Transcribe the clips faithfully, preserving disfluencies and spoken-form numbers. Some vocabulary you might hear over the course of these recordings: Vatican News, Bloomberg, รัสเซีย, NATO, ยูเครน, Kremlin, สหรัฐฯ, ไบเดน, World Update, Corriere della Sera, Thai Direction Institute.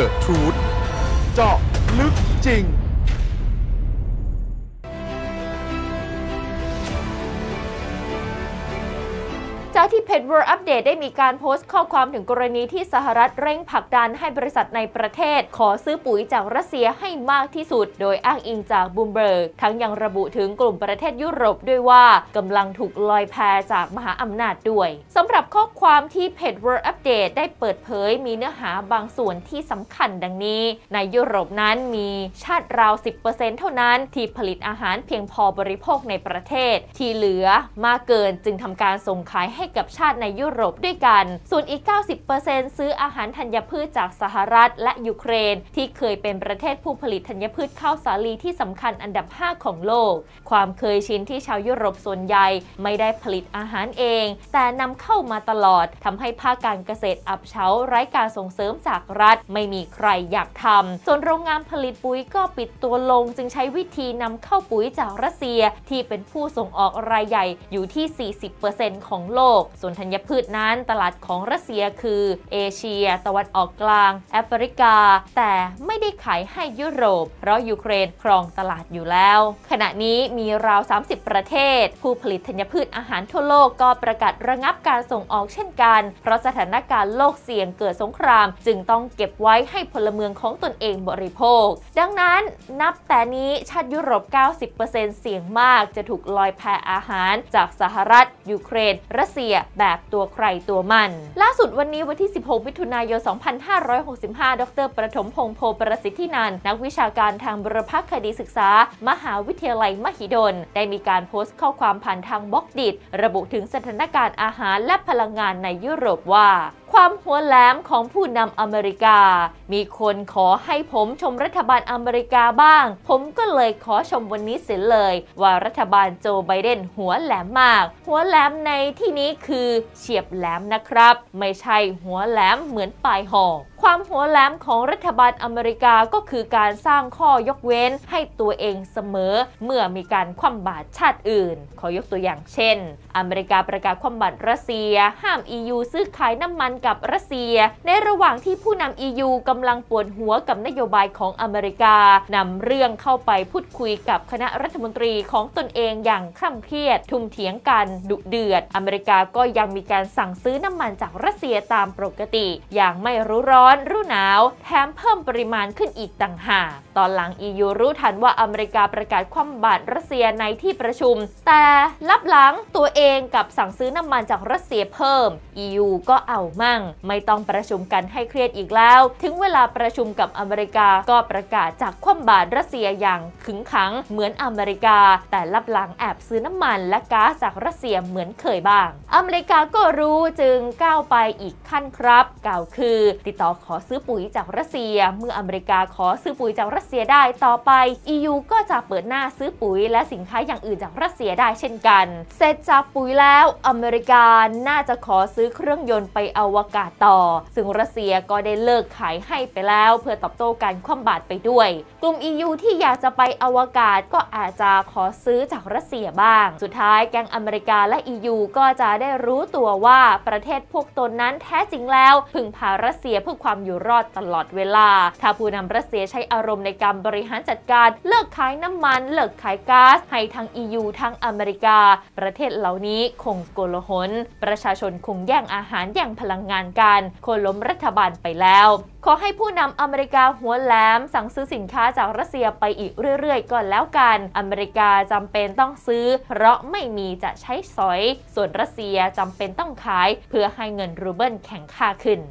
The Truth เจาะลึกจริงจากที่เพจ World Update ได้มีการโพสต์ข้อความถึงกรณีที่สหรัฐเร่งผลักดันให้บริษัทในประเทศขอซื้อปุ๋ยจากรัสเซียให้มากที่สุดโดยอ้างอิงจากบูมเบิร์กทั้งยังระบุถึงกลุ่มประเทศยุโรปด้วยว่ากำลังถูกลอยแพจากมหาอำนาจด้วยสำหรับข้อความที่เพจ World Update ได้เปิดเผยมีเนื้อหาบางส่วนที่สำคัญดังนี้ในยุโรปนั้นมีชาติราว สิบเปอร์เซ็นต์ เท่านั้นที่ผลิตอาหารเพียงพอบริโภคในประเทศที่เหลือมากเกินจึงทำการส่งขายให้กับชาติในยุโรปด้วยกันส่วนอีก เก้าสิบเปอร์เซ็นต์ ซื้ออาหารธัญพืชจากสหรัฐและยูเครนที่เคยเป็นประเทศผู้ผลิตธัญพืชข้าวสาลีที่สำคัญอันดับห้าของโลกความเคยชินที่ชาวยุโรปส่วนใหญ่ไม่ได้ผลิตอาหารเองแต่นำเข้ามาตลอดทำให้ภาคการเกษตรอับเฉาไร้การส่งเสริมจากรัฐไม่มีใครอยากทำส่วนโรงงานผลิตปุ๋ยก็ปิดตัวลงจึงใช้วิธีนำเข้าปุ๋ยจากรัสเซียที่เป็นผู้ส่งออกรายใหญ่อยู่ที่ สี่สิบเปอร์เซ็นต์ ของโลกส่วนธัญพืชนั้นตลาดของรัสเซียคือเอเชียตะวันออกกลางแอฟริกาแต่ไม่ได้ขายให้ยุโรปเพราะยูเครนครองตลาดอยู่แล้วขณะนี้มีราวสามสิบประเทศผู้ผลิตธัญพืชอาหารทั่วโลกก็ประกาศระงับการส่งออกเช่นกันเพราะสถานการณ์โลกเสี่ยงเกิดสงครามจึงต้องเก็บไว้ให้พลเมืองของตนเองบริโภคดังนั้นนับแต่นี้ชาติยุโรป เก้าสิบเปอร์เซ็นต์ เสี่ยงมากจะถูกลอยแพอาหารจากสหรัฐยูเครนรัสเซียแบบตัวใครตัวมันล่าสุดวันนี้วันที่สิบหกมิถุนายนสองพันห้าร้อยหกสิบห้าดร.ประถมพงษ์โพประสิทธินันท์นักวิชาการทางบุรพคดีศึกษามหาวิทยาลัยมหิดลได้มีการโพสต์ข้อความผ่านทางบล็อกดิทระบุถึงสถานการณ์อาหารและพลังงานในยุโรปว่าความหัวแหลมของผู้นำอเมริกามีคนขอให้ผมชมรัฐบาลอเมริกาบ้างผมก็เลยขอชมวันนี้เสียเลยว่ารัฐบาลโจไบเดนหัวแหลมมากหัวแหลมในที่นี้คือเฉียบแหลมนะครับไม่ใช่หัวแหลมเหมือนปลายหอกความหัวแหลมของรัฐบาลอเมริกาก็คือการสร้างข้อยกเว้นให้ตัวเองเสมอเมื่อมีการคว่ำบาตรชาติอื่นขอยกตัวอย่างเช่นอเมริกาประกาศคว่ำบาตรรัสเซียห้าม อี ยู ซื้อขายน้ำมันกับรัสเซียในระหว่างที่ผู้นำ อี ยู กำลังปวดหัวกับนโยบายของอเมริกานำเรื่องเข้าไปพูดคุยกับคณะรัฐมนตรีของตนเองอย่างคร่ำเครียดทุ่มเถียงกันดุเดือดอเมริกาก็ยังมีการสั่งซื้อน้ำมันจากรัสเซียตามปกติอย่างไม่รู้ร้อนรู้หนาวแถมเพิ่มปริมาณขึ้นอีกต่างหากตอนหลัง อี ยู รู้ทันว่าอเมริกาประกาศคว่ำบาตรรัสเซียในที่ประชุมแต่ลับหลังตัวเองกับสั่งซื้อน้ำมันจากรัสเซียเพิ่ม อี ยู ก็เอามั่งไม่ต้องประชุมกันให้เครียดอีกแล้วถึงเวลาประชุมกับอเมริกาก็ประกาศจากคว่ำบาตรรัสเซียอย่างขึงขังเหมือนอเมริกาแต่ลับหลังแอบซื้อน้ำมันและก๊าซจากรัสเซียเหมือนเคยบ้างอเมริกาก็รู้จึงก้าวไปอีกขั้นครับกล่าวคือติดต่อขอซื้อปุ๋ยจากรัสเซียเมื่ออเมริกาขอซื้อปุ๋ยจากรัสเซียได้ต่อไป อี ยู ก็จะเปิดหน้าซื้อปุ๋ยและสินค้าอย่างอื่นจากรัสเซียได้เช่นกันเสร็จจากปุ๋ยแล้วอเมริกาน่าจะขอซื้อเครื่องยนต์ไปอวกาศต่อซึ่งรัสเซียก็ได้เลิกขายให้ไปแล้วเพื่อตอบโต้การคว่ำบาตรไปด้วยกลุ่ม อี ยู ที่อยากจะไปอวกาศก็อาจจะขอซื้อจากรัสเซียบ้างสุดท้ายแก๊งอเมริกาและ อี ยู ก็จะได้รู้ตัวว่าประเทศพวกตนนั้นแท้จริงแล้วพึ่งพารัสเซียเพื่อความอยู่รอดตลอดเวลาถ้าผู้นำรัสเซียใช้อารมณ์ในการบริหารจัดการเลิกขายน้ำมันเลิกขายก๊าซให้ทั้ง อี ยู ทั้งอเมริกาประเทศเหล่านี้คงโกลาหลประชาชนคงแย่งอาหารแย่งพลังงานกันคนล้มรัฐบาลไปแล้วขอให้ผู้นำอเมริกาหัวแหลมสั่งซื้อสินค้าจากรัสเซียไปอีกเรื่อยๆก่อนแล้วกันอเมริกาจำเป็นต้องซื้อเพราะไม่มีจะใช้สอยส่วนรัสเซียจำเป็นต้องขายเพื่อให้เงินรูเบิลแข็งค่าขึ้น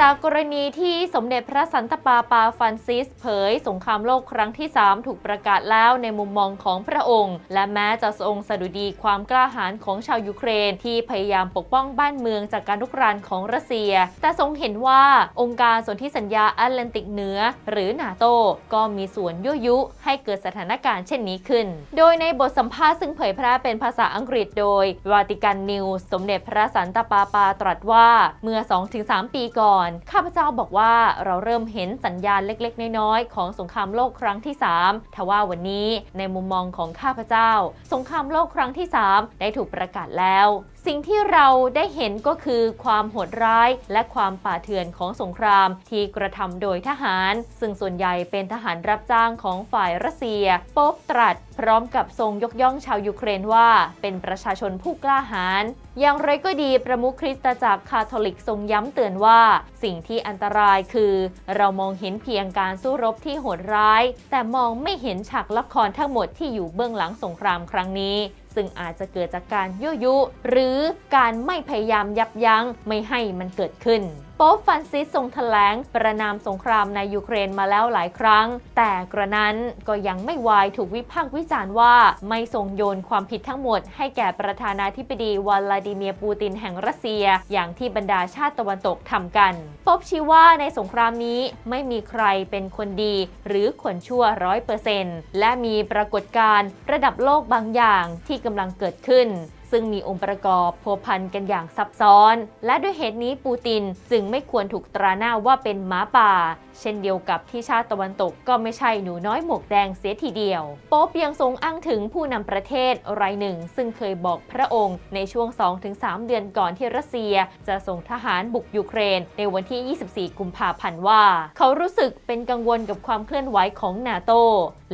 จากกรณีที่สมเด็จพระสันตะปาปาฟรานซิสเผยสงครามโลกครั้งที่สามถูกประกาศแล้วในมุมมองของพระองค์และแม้จะทรงสดุดีความกล้าหาญของชาวยูเครนที่พยายามปกป้องบ้านเมืองจากการรุกรานของรัสเซียแต่ทรงเห็นว่าองค์การสนธิสัญญาแอตแลนติกเหนือหรือ NATO ก็มีส่วนยั่วยุให้เกิดสถานการณ์เช่นนี้ขึ้นโดยในบทสัมภาษณ์ซึ่งเผยแพร่เป็นภาษาอังกฤษโดย Vatican News สมเด็จพระสันตะปาปาตรัสว่าเมื่อ สองถึงสาม ปีก่อนข้าพเจ้าบอกว่าเราเริ่มเห็นสัญญาณเล็กๆน้อยๆของสงครามโลกครั้งที่สามทว่าวันนี้ในมุมมองของข้าพเจ้าสงครามโลกครั้งที่สามได้ถูกประกาศแล้ว สิ่งที่เราได้เห็นก็คือความโหดร้ายและความป่าเถื่อนของสงครามที่กระทำโดยทหารซึ่งส่วนใหญ่เป็นทหารรับจ้างของฝ่ายรัสเซียโป๊ปตรัสพร้อมกับทรงยกย่องชาวยูเครนว่าเป็นประชาชนผู้กล้าหาญอย่างไรก็ดีประมุขคริสตจักรคาทอลิกทรงย้ำเตือนว่าสิ่งที่อันตรายคือเรามองเห็นเพียงการสู้รบที่โหดร้ายแต่มองไม่เห็นฉากละครทั้งหมดที่อยู่เบื้องหลังสงครามครั้งนี้ซึ่งอาจจะเกิดจากการยั่วยุหรือการไม่พยายามยับยั้งไม่ให้มันเกิดขึ้นโป๊ปฟรานซิสทรงแถลงประนามสงครามในยูเครนมาแล้วหลายครั้งแต่กระนั้นก็ยังไม่วายถูกวิพากษ์วิจารณ์ว่าไม่ทรงโยนความผิดทั้งหมดให้แก่ประธานาธิบดีวลาดิเมียร์ปูตินแห่งรัสเซียอย่างที่บรรดาชาติตะวันตกทำกันโป๊ปชี้ว่าในสงครามนี้ไม่มีใครเป็นคนดีหรือคนชั่วร้อยเปอร์เซ็นต์และมีปรากฏการณ์ระดับโลกบางอย่างที่กำลังเกิดขึ้นซึ่งมีองค์ประกอบพัวพันกันอย่างซับซ้อนและด้วยเหตุนี้ปูตินจึงไม่ควรถูกตราหน้าว่าเป็นหมาป่าเช่นเดียวกับที่ชาติตะวันตกก็ไม่ใช่หนูน้อยหมวกแดงเสียทีเดียวโป๊ปยังทรงอ้างถึงผู้นำประเทศรายหนึ่งซึ่งเคยบอกพระองค์ในช่วง สองถึงสาม เดือนก่อนที่รัสเซียจะส่งทหารบุกยูเครนในวันที่ยี่สิบสี่กุมภาพันธ์ว่าเขารู้สึกเป็นกังวลกับความเคลื่อนไหวของนาโต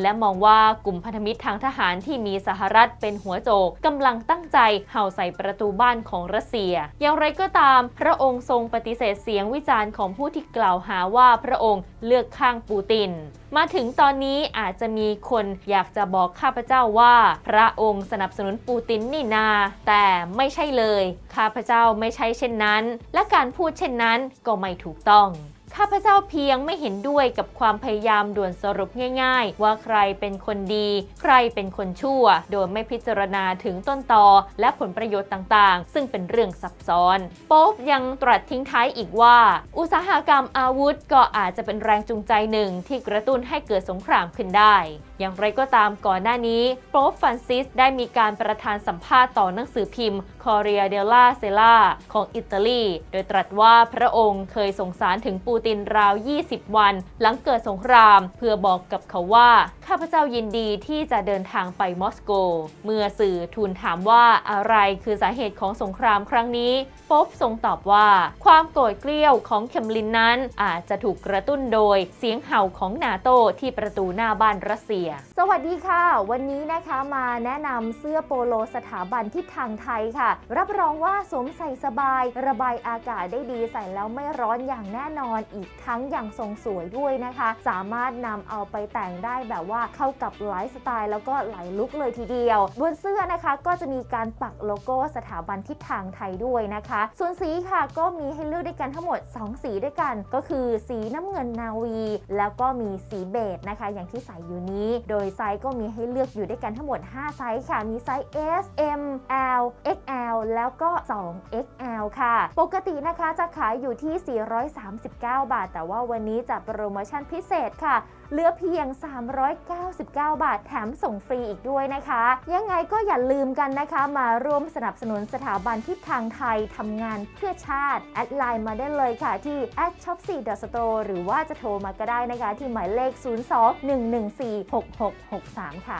และมองว่ากลุ่มพันธมิตรทางทหารที่มีสหรัฐเป็นหัวโจกกำลังตั้งใจเห่าใส่ประตูบ้านของรัสเซียอย่างไรก็ตามพระองค์ทรงปฏิเสธเสียงวิจารณ์ของผู้ที่กล่าวหาว่าพระองค์เลือกข้างปูตินมาถึงตอนนี้อาจจะมีคนอยากจะบอกข้าพเจ้าว่าพระองค์สนับสนุนปูตินนี่นาแต่ไม่ใช่เลยข้าพเจ้าไม่ใช่เช่นนั้นและการพูดเช่นนั้นก็ไม่ถูกต้องข้าพเจ้าเพียงไม่เห็นด้วยกับความพยายามด่วนสรุปง่ายๆว่าใครเป็นคนดีใครเป็นคนชั่วโดยไม่พิจารณาถึงต้นตอและผลประโยชน์ต่างๆซึ่งเป็นเรื่องซับซ้อนโป๊ปยังตรัสทิ้งท้ายอีกว่าอุตสาหกรรมอาวุธก็อาจจะเป็นแรงจูงใจหนึ่งที่กระตุ้นให้เกิดสงครามขึ้นได้อย่างไรก็ตามก่อนหน้านี้โป๊ปฟรานซิสได้มีการประทานสัมภาษณ์ต่อหนังสือพิมพ์ Corriere della Sera ของอิตาลีโดยตรัสว่าพระองค์เคยส่งสารถึงปูตินราวยี่สิบวันหลังเกิดสงครามเพื่อบอกกับเขาว่าข้าพเจ้ายินดีที่จะเดินทางไปมอสโกเมื่อสื่อทูลถามว่าอะไรคือสาเหตุของสงครามครั้งนี้โป๊ปทรงตอบว่าความโกรธเกรี้ยวของเคมลินนั้นอาจจะถูกกระตุ้นโดยเสียงเห่าของนาโตที่ประตูหน้าบ้านรัสเซียสวัสดีค่ะวันนี้นะคะมาแนะนำเสื้อโปโลสถาบันทิศทางไทยค่ะรับรองว่าสวมใส่สบายระบายอากาศได้ดีใส่แล้วไม่ร้อนอย่างแน่นอนอีกทั้งอย่างทรงสวยด้วยนะคะสามารถนำเอาไปแต่งได้แบบว่าเข้ากับไลฟ์สไตล์แล้วก็หลายลุคเลยทีเดียวบนเสื้อนะคะก็จะมีการปักโลโก้สถาบันทิศทางไทยด้วยนะคะส่วนสีค่ะก็มีให้เลือกด้วยกันทั้งหมดสองสีด้วยกันก็คือสีน้ำเงินนาวีแล้วก็มีสีเบจนะคะอย่างที่ใส่อยู่นี้โดยไซส์ก็มีให้เลือกอยู่ด้วยกันทั้งหมดห้าไซส์ค่ะมีไซส์ S M L X L แล้วก็สอง เอ็กซ์ แอล ค่ะปกตินะคะจะขายอยู่ที่สี่ร้อยสามสิบเก้าบาทแต่ว่าวันนี้จะโปรโมชั่นพิเศษค่ะเหลือเพียงสามร้อยเก้าสิบเก้าบาทแถมส่งฟรีอีกด้วยนะคะยังไงก็อย่าลืมกันนะคะมาร่วมสนับสนุนสถาบันทิศทางไทยทำงานเพื่อชาติแอดไลน์มาได้เลยค่ะที่ แอท ช็อปสี่ ดอท สโตร์ หรือว่าจะโทรมาก็ได้นะคะที่หมายเลข ศูนย์ สอง หนึ่ง หนึ่ง สี่ หก หก หก สาม ค่ะ